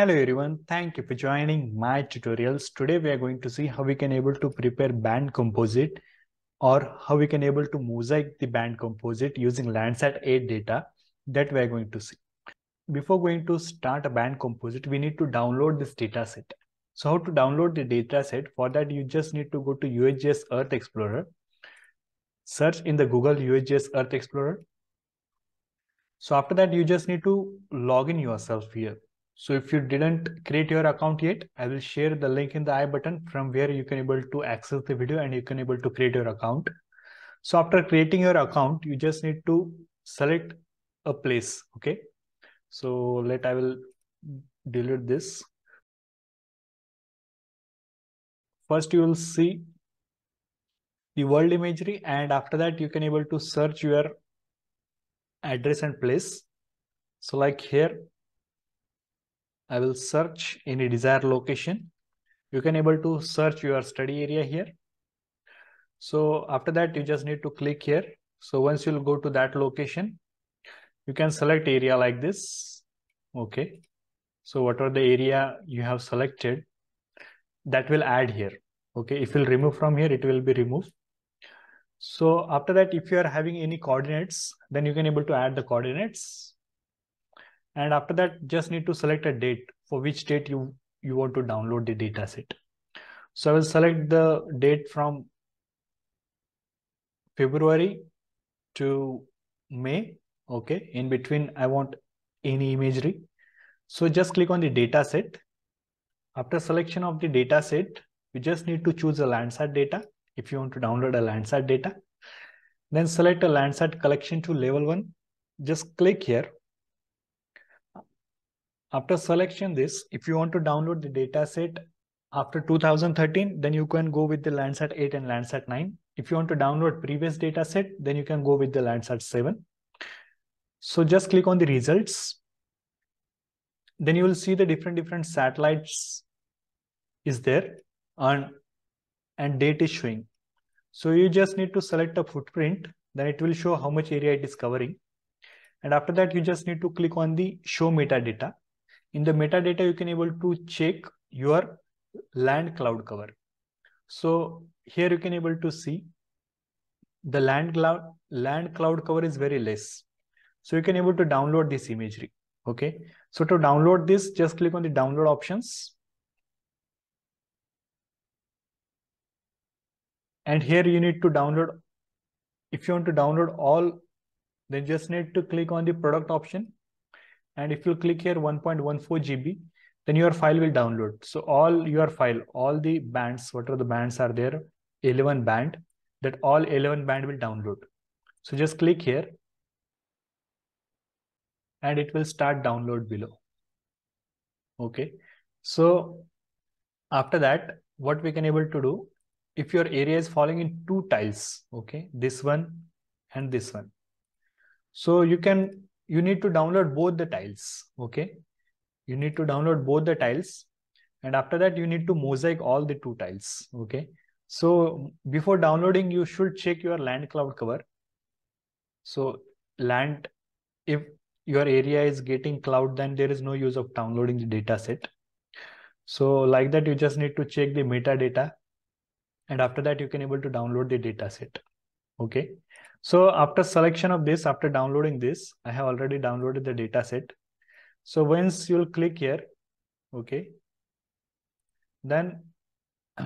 Hello everyone, thank you for joining my tutorials. Today we are going to see how we can able to prepare band composite or how we can able to mosaic the band composite using Landsat 8 data that we are going to see. Before going to start a band composite, we need to download this data set. So how to download the data set? For that you just need to go to USGS Earth Explorer. Search in the Google USGS Earth Explorer. So after that you just need to log in yourself here. So if you didn't create your account yet, I will share the link in the I button from where you can able to access the video and you can able to create your account. So after creating your account, you just need to select a place. Okay. So I will delete this. First you will see the world imagery, and after that you can able to search your address and place. So here, I will search any desired location. You can able to search your study area here. So after that, you just need to click here. So once you'll go to that location, you can select area like this. Okay. So whatever the area you have selected, that will add here. Okay. If you'll remove from here, it will be removed. So after that, if you are having any coordinates, then you can able to add the coordinates. And after that, just need to select a date for which date you want to download the data set. So I will select the date from February to May. Okay. In between, I want any imagery. So just click on the data set. After selection of the data set, you just need to choose a Landsat data. If you want to download a Landsat data, then select a Landsat collection to level 1. Just click here. After selection this, if you want to download the data set after 2013, then you can go with the Landsat 8 and Landsat 9. If you want to download previous data set, then you can go with the Landsat 7. So just click on the results. Then you will see the different satellites is there and date is showing. So you just need to select a footprint, then it will show how much area it is covering. And after that, you just need to click on the show metadata. In the metadata, you can able to check your land cloud cover. So here you can able to see the land cloud cover is very less. So you can able to download this imagery. Okay. So to download this, just click on the download options. And here you need to download. If you want to download all, then just need to click on the product option. And if you click here 1.14 GB, then your file will download. So all your file, all the bands, whatever the bands are there, 11 band, that all 11 band will download. So just click here and it will start download below. Okay. So after that, what we can able to do, if your area is falling in two tiles, okay, this one and this one. So you need to download both the tiles. Okay. You need to download both the tiles. And after that, you need to mosaic all the two tiles. Okay. So before downloading, you should check your land cloud cover. So if your area is getting cloud, then there is no use of downloading the data set. So like that, you just need to check the metadata. And after that, you can able to download the data set. Okay. So after selection of this, after downloading this, I have already downloaded the data set. So once you'll click here, okay, then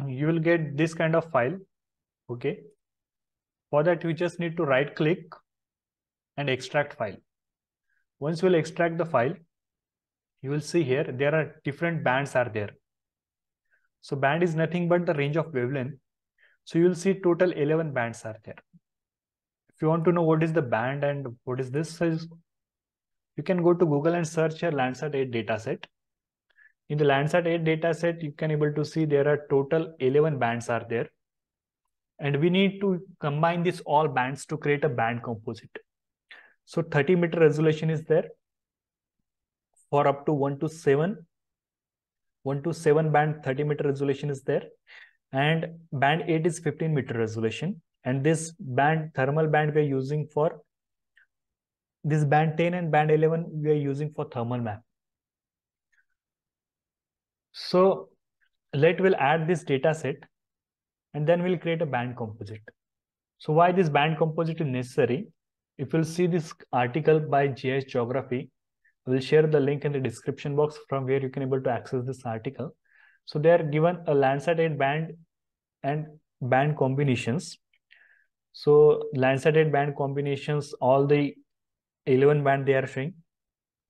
you will get this kind of file. Okay. For that, you just need to right click and extract file. Once you'll extract the file, you will see here, there are different bands are there. So band is nothing but the range of wavelength. So you'll see total 11 bands are there. If you want to know what is the band and what is this size, you can go to Google and search your Landsat 8 dataset. In the Landsat 8 dataset, you can able to see there are total 11 bands are there. And we need to combine these all bands to create a band composite. So 30-meter resolution is there for up to 1 to 7 band 30-meter resolution is there. And band 8 is 15-meter resolution. And this band, thermal band, we are using for this band 10 and band 11, we are using for thermal map. So let will add this data set and then we'll create a band composite. So why this band composite is necessary? If you'll see this article by GIS Geography, I will share the link in the description box from where you can able to access this article. So they are given a Landsat 8 band and band combinations. So Landsat 8 band combinations, all the 11 band they are showing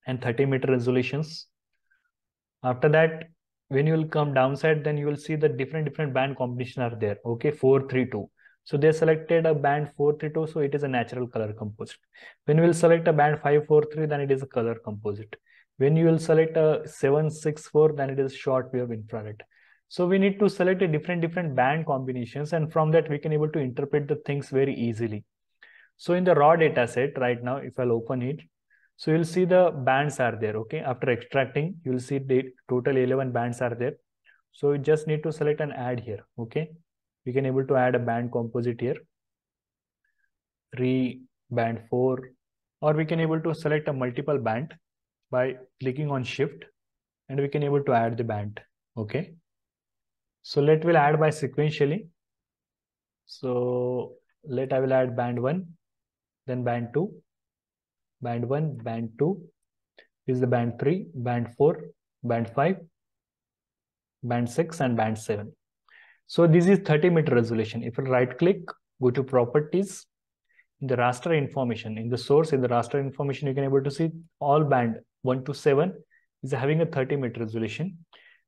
and 30-meter resolutions. After that, when you will come downside, then you will see the different band combination are there. Okay, 432. So they selected a band 432, so it is a natural color composite. When you will select a band 543, then it is a color composite. When you will select a 764, then it is short wave infrared. So we need to select a different band combinations, and from that we can able to interpret the things very easily. So in the raw data set right now, if I'll open it, so you'll see the bands are there. Okay, after extracting, you'll see the total 11 bands are there. So you just need to select and add here. Okay, we can able to add a band composite here, band 4, or we can able to select a multiple band by clicking on shift, and we can able to add the band. Okay. So let will add by sequentially. So let I will add band 1, then band 2, band 1, band 2, this is the band 3, band 4, band 5, band 6 and band 7. So this is 30-meter resolution. If you right click, go to properties, in the raster information, in the source, in the raster information, you can able to see all band 1 to 7 is having a 30-meter resolution.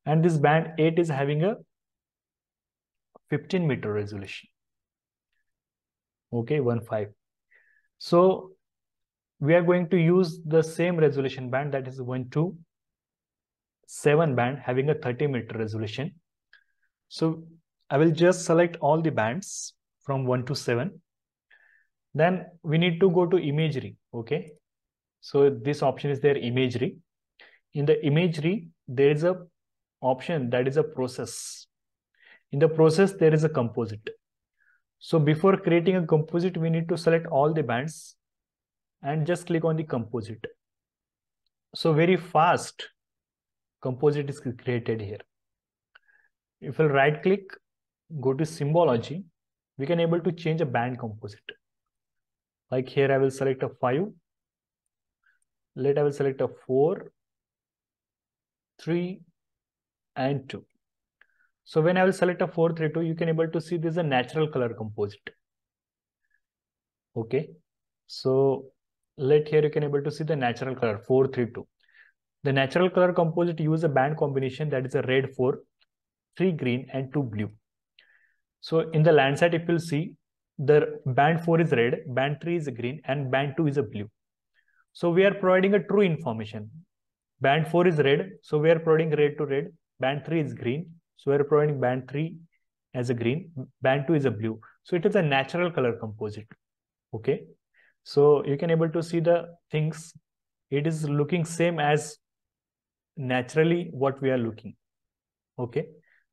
And this band 8 is having a 15-meter resolution. Okay, 15. So we are going to use the same resolution band, that is 1 to 7 band having a 30-meter resolution. So I will just select all the bands from 1 to 7. Then we need to go to imagery. Okay, so this option is there, imagery. In the imagery, there is a option that is a process. In the process, there is a composite. So before creating a composite, we need to select all the bands and just click on the composite. So very fast composite is created here. If you right click, go to symbology, we can able to change a band composite. Like here, I will select a 5. Later I will select a 4, 3 and 2. So when I will select a 432, you can able to see this is a natural color composite. Okay. So let here you can able to see the natural color 432. The natural color composite use a band combination that is a red 4, 3 green and 2 blue. So in the Landsat, if you'll see, the band 4 is red, band 3 is green and band 2 is a blue. So we are providing a true information. Band 4 is red, so we are providing red to red. Band 3 is green, so we are providing band 3 as a green. Band 2 is a blue. So it is a natural color composite. Okay. So you can able to see the things. It is looking same as naturally what we are looking. Okay.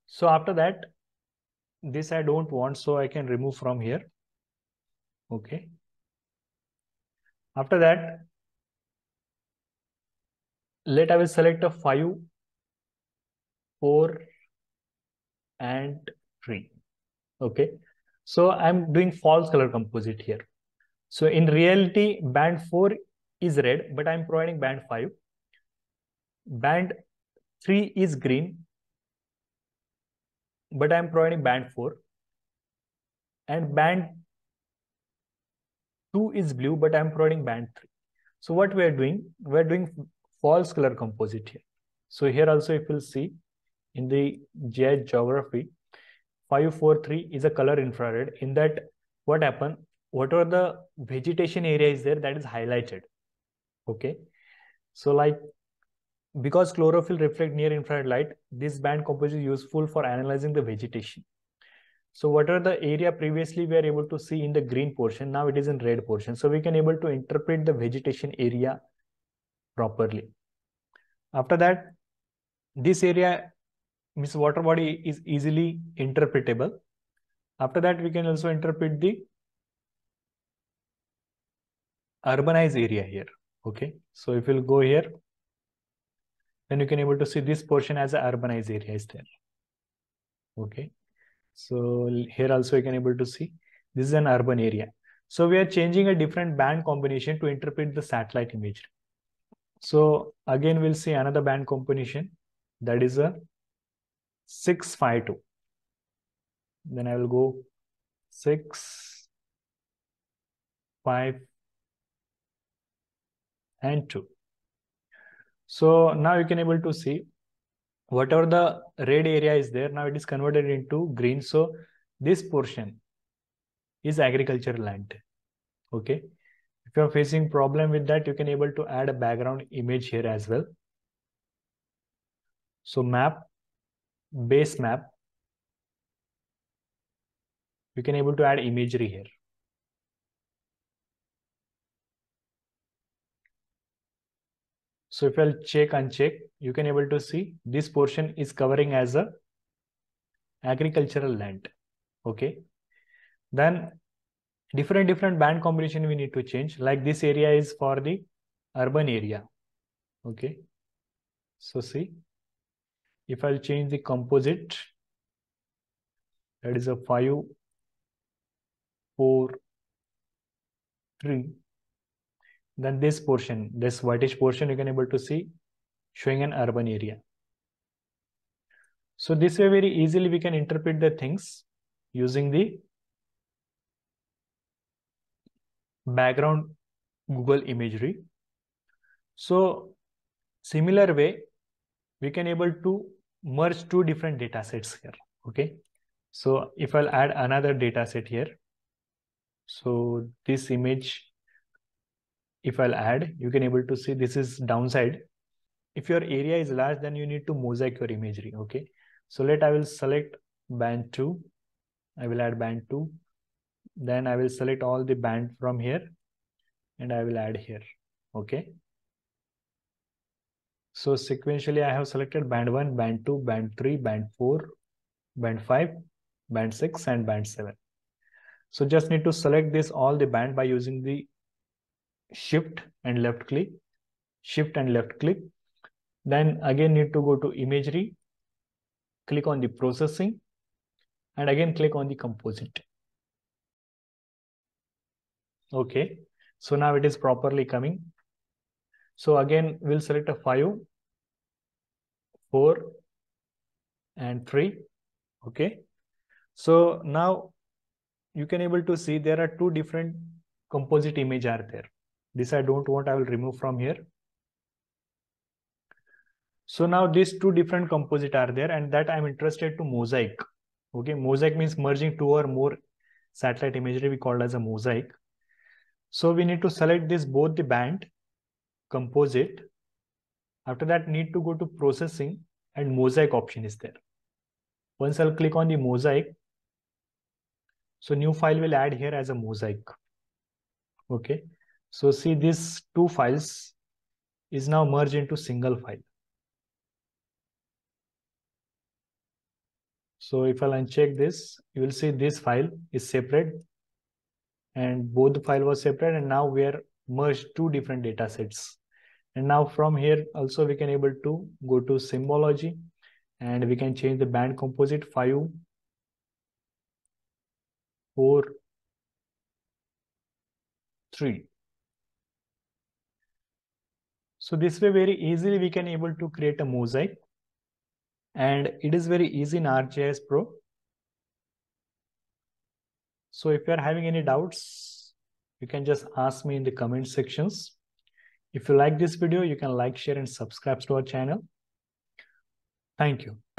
So after that, this I don't want, so I can remove from here. Okay. After that, let I will select a 5, 4 and 3. Okay. So I'm doing false color composite here. So in reality, band 4 is red, but I'm providing band 5. Band 3 is green, but I'm providing band 4. And band 2 is blue, but I'm providing band 3. So what we're doing false color composite here. So here also if you'll see in the GIS Geography, 543 is a color infrared. In that, what happened? Whatever the vegetation area is there, that is highlighted. Okay. So like, because chlorophyll reflect near infrared light, this band composite is useful for analyzing the vegetation. So whatever the area previously we are able to see in the green portion, now it is in red portion. So we can able to interpret the vegetation area properly. After that, this area, means water body, is easily interpretable. After that, we can also interpret the urbanized area here. Okay. So if you'll go here, then you can able to see this portion as an urbanized area is there. Okay, so here also you can able to see this is an urban area. So we are changing a different band combination to interpret the satellite imagery. So again, we'll see another band combination, that is a 652. Then I will go 6, 5, and 2. So now you can able to see whatever the red area is there, now it is converted into green. So this portion is agricultural land. Okay, if you're facing problem with that, you can able to add a background image here as well. So map, base map, you can able to add imagery here. So if I'll check, uncheck, you can able to see this portion is covering as a agricultural land. Okay, then different band combination we need to change, like this area is for the urban area. Okay, so see, if I'll change the composite, that is a 5, 4, 3, then this portion, this whitish portion, you can able to see showing an urban area. So this way very easily we can interpret the things using the background Google imagery. So similar way we can able to merge two different data sets here. Okay, so if I'll add another data set here, so this image, if I'll add, you can able to see this is downside. If your area is large, then you need to mosaic your imagery. Okay, so I will select band 2, I will add band 2. Then I will select all the band from here and I will add here. Okay, so sequentially I have selected band 1, band 2, band 3, band 4, band 5, band 6 and band 7. So just need to select this all the band by using the shift and left click, shift and left click. Then again need to go to imagery, click on the processing and again click on the composite. Okay, so now it is properly coming. So again, we'll select a 5, 4 and 3. Okay, so now you can able to see there are two different composite image are there. This I don't want, I will remove from here. So now these two different composite are there and that I'm interested to mosaic. Okay, mosaic means merging two or more satellite imagery, we called as a mosaic. So we need to select this both the band composite. After that need to go to processing and mosaic option is there. Once I'll click on the mosaic, so new file will add here as a mosaic. Okay, so see these two files is now merged into single file. So if I'll uncheck this, you will see this file is separate and both the file was separate and now we are merged two different data sets. And now from here also we can able to go to symbology and we can change the band composite 5, 4, 3. So this way very easily we can able to create a mosaic and it is very easy in ArcGIS Pro. So if you are having any doubts, you can just ask me in the comment sections. If you like this video, you can like, share and subscribe to our channel. Thank you.